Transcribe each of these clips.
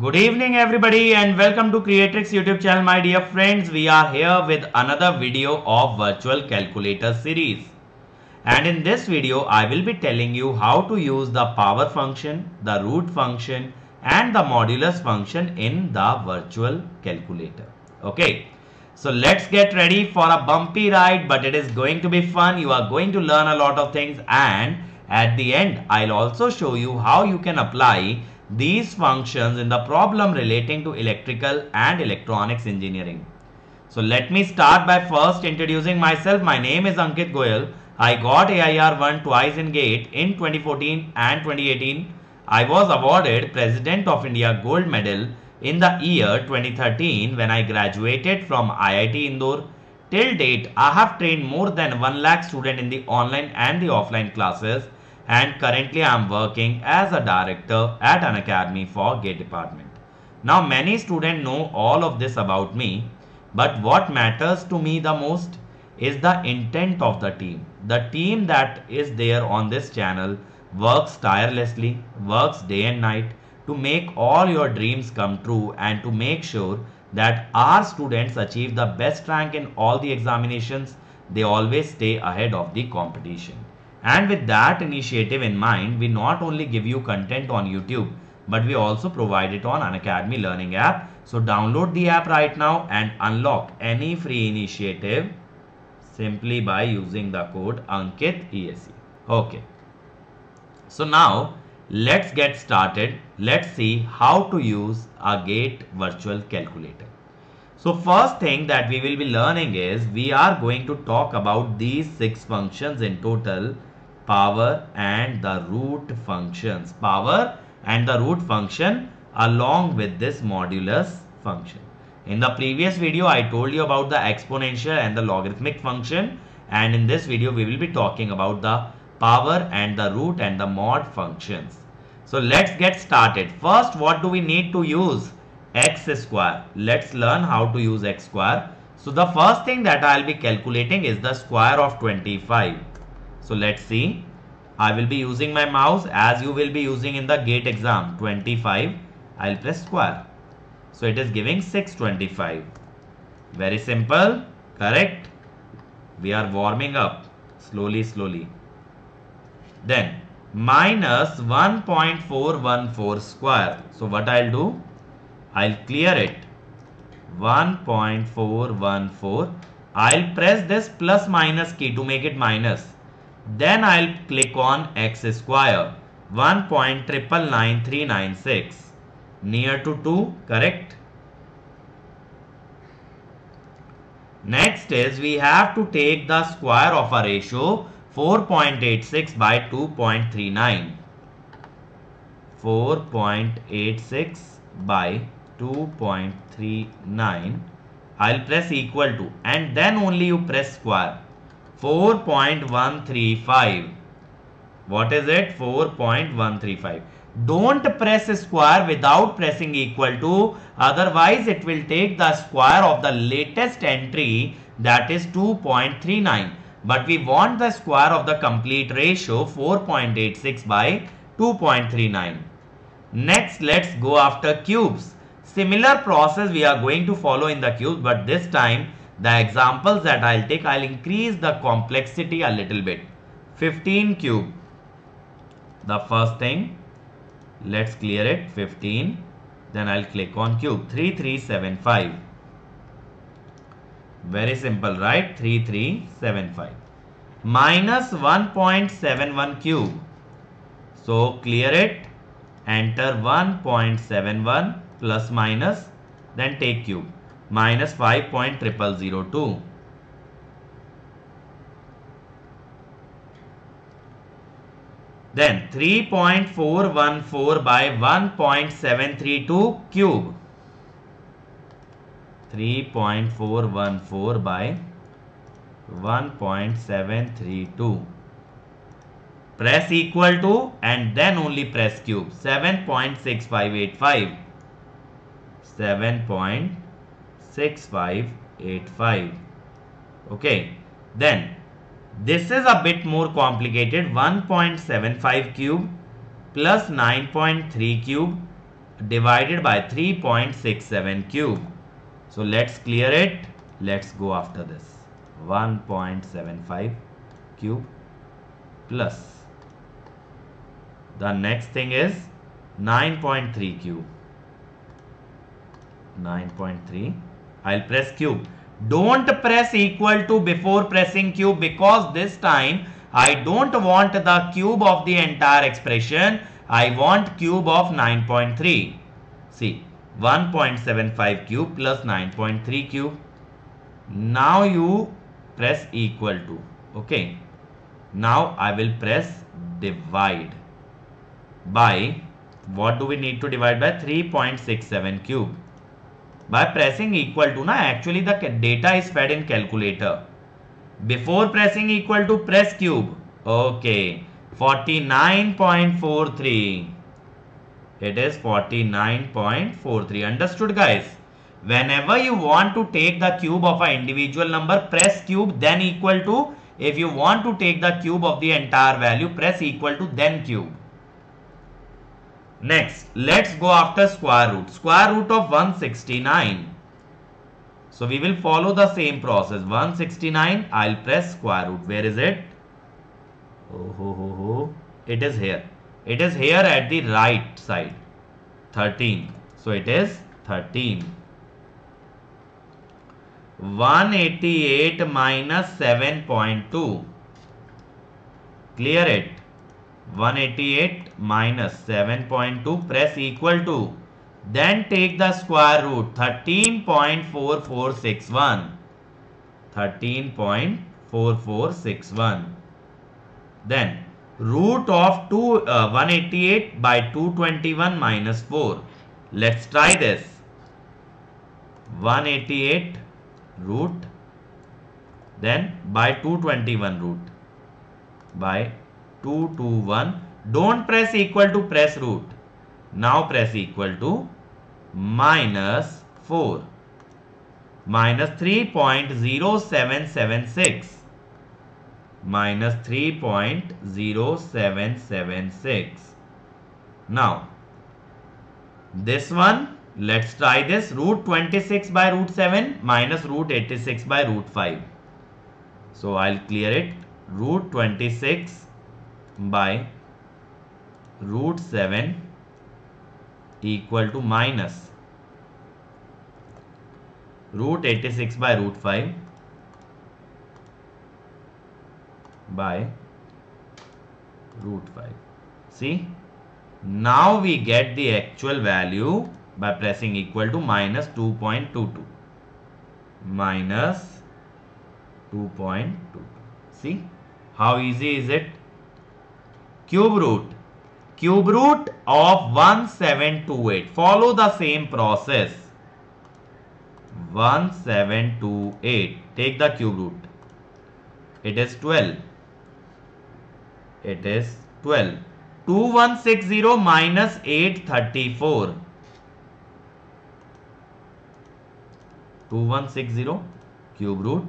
Good evening everybody and welcome to Creatrix YouTube channel. My dear friends, we are here with another video of Virtual Calculator series, and in this video I will be telling you how to use the power function, the root function and the modulus function in the Virtual Calculator. Okay, so let's get ready for a bumpy ride, but it is going to be fun. You are going to learn a lot of things, and at the end I'll also show you how you can apply these functions in the problem relating to electrical and electronics engineering. So let me start by first introducing myself. My name is Ankit Goyal. I got AIR1 twice in GATE in 2014 and 2018. I was awarded President of India Gold Medal in the year 2013 when I graduated from IIT Indore. Till date, I have trained more than 1 lakh students in the online and the offline classes, and currently I am working as a director at an academy for GATE department. Now many students know all of this about me, but what matters to me the most is the intent of the team. The team that is there on this channel works tirelessly, works day and night to make all your dreams come true and to make sure that our students achieve the best rank in all the examinations. They always stay ahead of the competition. And with that initiative in mind, we not only give you content on YouTube, but we also provide it on Unacademy Learning app. So download the app right now and unlock any free initiative simply by using the code Ankit ESE. Okay. So now let's get started. Let's see how to use a GATE Virtual Calculator. So first thing that we will be learning is we are going to talk about these 6 functions in total. Power and the root functions, power and the root function along with this modulus function. In the previous video I told you about the exponential and the logarithmic function, and in this video we will be talking about the power and the root and the mod functions. So let's get started. First, what do we need to use? X square. Let's learn how to use x square. So the first thing that I will be calculating is the square of 25. So let's see, I will be using my mouse as you will be using in the GATE exam. 25, I'll press square. So it is giving 625. Very simple, correct? We are warming up slowly, slowly. Then minus 1.414 square. So what I'll do? I'll clear it. 1.414. I'll press this plus minus key to make it minus. Then I'll click on x square. 1.999396, near to 2, correct? Next is we have to take the square of a ratio 4.86 by 2.39. 4.86 by 2.39. I'll press equal to, and then only you press square. 4.135. What is it? 4.135. Don't press square without pressing equal to, otherwise it will take the square of the latest entry, that is 2.39. But we want the square of the complete ratio 4.86 by 2.39. Next, let's go after cubes. Similar process we are going to follow in the cubes, but this time the examples that I'll take, I'll increase the complexity a little bit. 15 cube. The first thing, let's clear it. 15. Then I'll click on cube. 3375. Very simple, right? 3375. Minus 1.71 cube. So clear it. Enter 1.71 plus minus. Then take cube. Minus 5.0002. Then 3.414 by 1.732 cube. 3.414 by 1.732. Press equal to and then only press cube. 7.6585. 7.6585. Okay, then this is a bit more complicated. 1.75 cube plus 9.3 cube divided by 3.67 cube. So let's clear it. Let's go after this. 1.75 cube plus the next thing is 9.3 cube. 9.3. I'll press cube. Don't press equal to before pressing cube, because this time I don't want the cube of the entire expression. I want cube of 9.3. See, 1.75 cube plus 9.3 cube. Now you press equal to. Okay. Now I will press divide by, what do we need to divide by? 3.67 cube. By pressing equal to, na, actually the data is fed in calculator. Before pressing equal to, press cube. Okay, 49.43. It is 49.43. Understood, guys? Whenever you want to take the cube of an individual number, press cube, then equal to. If you want to take the cube of the entire value, press equal to, then cube. Next, let's go after square root. Square root of 169. So we will follow the same process. 169, I'll press square root. Where is it? It is here. It is here at the right side. 13. So it is 13. 188 minus 7.2. Clear it. 188 minus 7.2, press equal to, then take the square root. 13.4461. 13.4461. Then root of 188 by 221 minus 4. Let's try this. 188 root, then by 221 root, by 221. Don't press equal to, press root. Now press equal to, minus 4, minus 3.0776, minus 3.0776. Now this one, let's try this. Root 26 by root 7 minus root 86 by root 5. So I'll clear it. Root 26 by root 7 equal to minus root 86 by root 5 by root 5. See, now we get the actual value by pressing equal to, minus 2.22, minus 2.22. See, how easy is it? Cube root of 1728. Follow the same process. 1728. Take the cube root. It is 12. It is 12. 2160 minus 834. 2160 cube root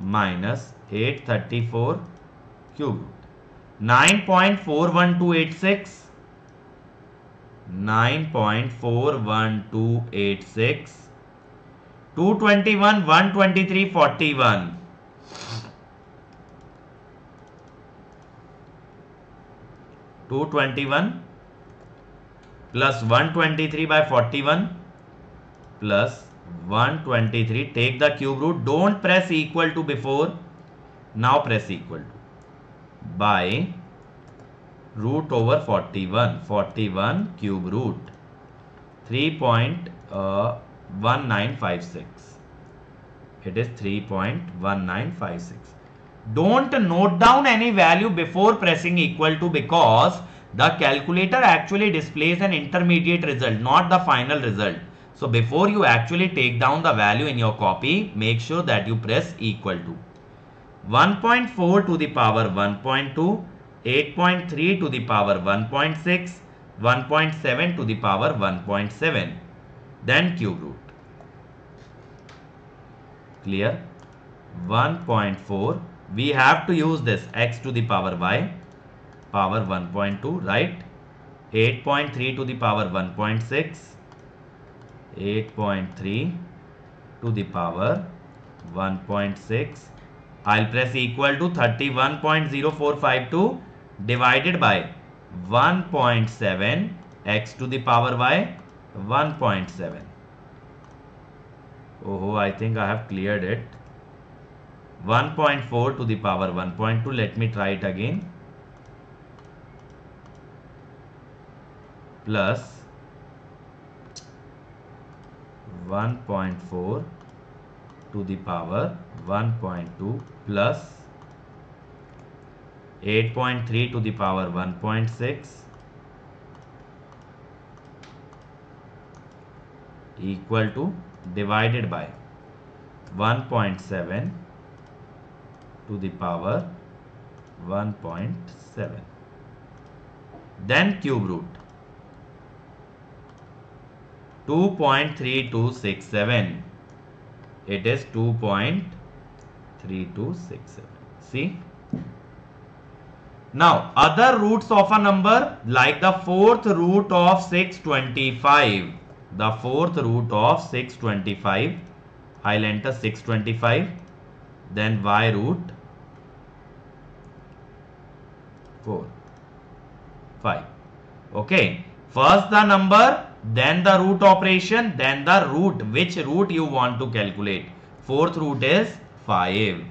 minus 834 cube root. 9.41286. 9.41286. 221, 123, 41. Plus 123 by 41 plus 123. Take the cube root. Don't press equal to before. Now press equal to. By root over 41. 41 cube root 3.1956. It is 3.1956. Don't note down any value before pressing equal to, because the calculator actually displays an intermediate result, not the final result. So before you actually take down the value in your copy, make sure that you press equal to. 1.4 to the power 1.2, 8.3 to the power 1.6, 1.7 to the power 1.7. Then cube root. Clear? 1.4. We have to use this x to the power y, power 1.2, right? 8.3 to the power 1.6, 8.3 to the power 1.6. I'll press equal to 31.0452 divided by 1.7 x to the power y 1.7. Oh, I think I have cleared it. 1.4 to the power 1.2. Let me try it again. Plus 1.4 to the power 1.2 plus 8.3 to the power 1.6 equal to divided by 1.7 to the power 1.7. Then cube root 2.3267. It is 2.3267. See. Now other roots of a number, like the fourth root of 625. The fourth root of 625. I'll enter 625. Then y root 4, 5. Okay. First the number, then the root operation, then the root, which root you want to calculate. Fourth root is 5.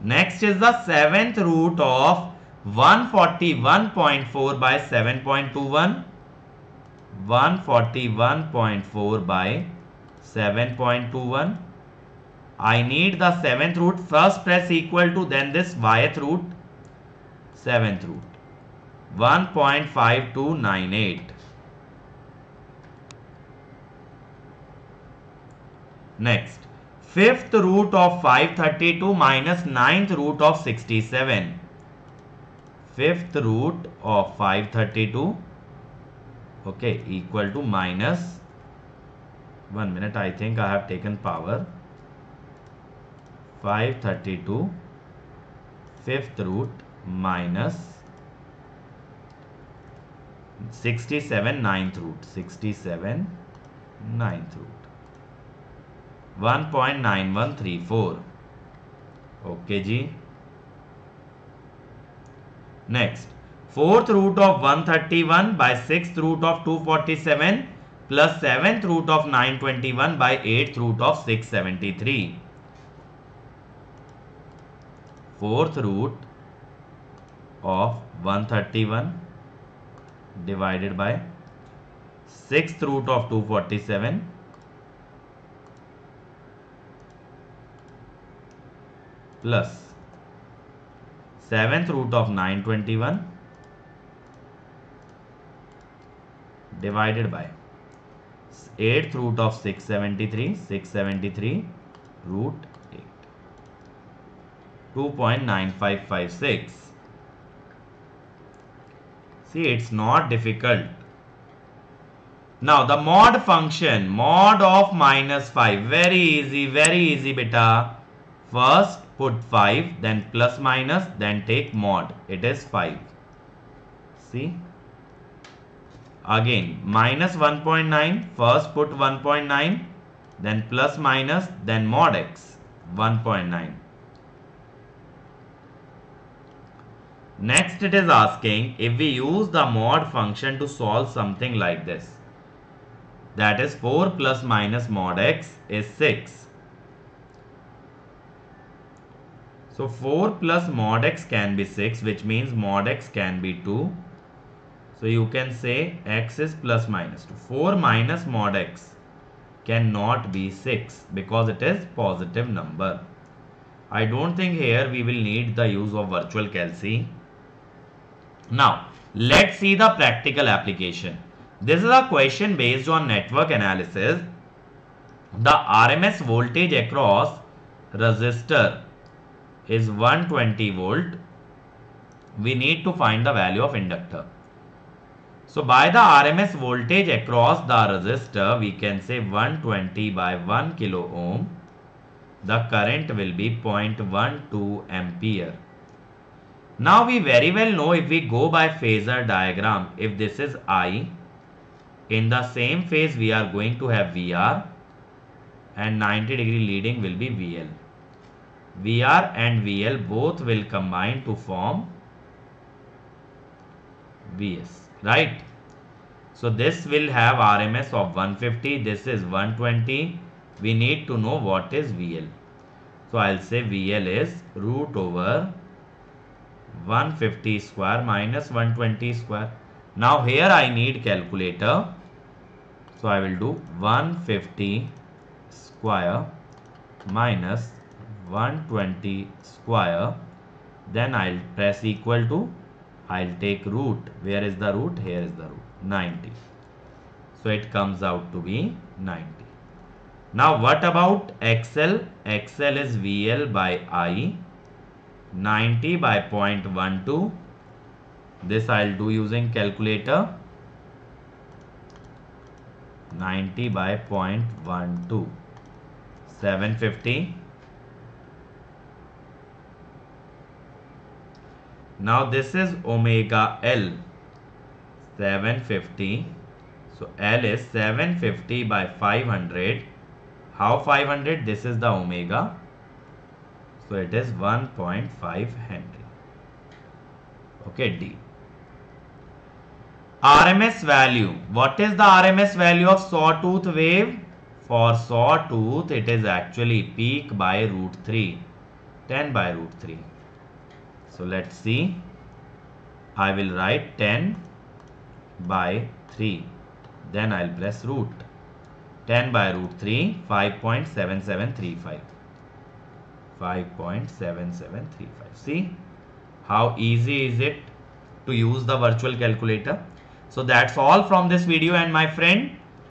Next is the seventh root of 141.4 by 7.21. 141.4 by 7.21. I need the seventh root. First press equal to, then this yth root, seventh root, 1.5298. Next, fifth root of 532 minus ninth root of 67. Fifth root of 532, okay, equal to minus, 1 minute, I think I have taken power, 532, fifth root minus 67 ninth root, 67 ninth root. 1.9134. Okay ji. Next, fourth root of 131 by sixth root of 247 plus seventh root of 921 by eighth root of 673. Fourth root of 131 divided by sixth root of 247 plus 7th root of 921 divided by 8th root of 673, 673 root 8, 2.9556. See, it's not difficult. Now the mod function, mod of minus 5, very easy beta. First put 5, then plus minus, then take mod. It is 5. See? Again, minus 1.9. First put 1.9, then plus minus, then mod x. 1.9. Next it is asking if we use the mod function to solve something like this. That is 4 plus minus mod x is 6. So 4 plus mod x can be 6, which means mod x can be 2. So you can say x is plus minus 2. 4 minus mod x cannot be 6 because it is positive number. I don't think here we will need the use of virtual calc. Now let's see the practical application. This is a question based on network analysis. The RMS voltage across resistor is 120 volt. We need to find the value of inductor. So by the RMS voltage across the resistor, we can say 120 by 1 kilo ohm. The current will be 0.12 ampere. Now we very well know, if we go by phasor diagram, if this is I, in the same phase we are going to have VR, and 90 degree leading will be VL. VR and VL both will combine to form VS, right? So this will have RMS of 150, this is 120. We need to know what is VL. So I'll say VL is root over 150 square minus 120 square. Now here I need calculator. So I will do 150 square minus 120 square. Then I'll press equal to, I'll take root. Where is the root? Here is the root. 90. So it comes out to be 90. Now what about XL? XL is VL by I. 90 by 0.12. This I'll do using calculator. 90 by 0.12. 750. Now this is omega L. 750. So L is 750 by 500. How 500? This is the omega. So it is 1.5 Henry. Okay, D. RMS value. What is the RMS value of sawtooth wave? For sawtooth, it is actually peak by root 3. 10 by root 3. So let's see. I will write 10 by 3. Then I'll press root. 10 by root 3, 5.7735. 5.7735. See how easy is it to use the virtual calculator. So that's all from this video, and my friend,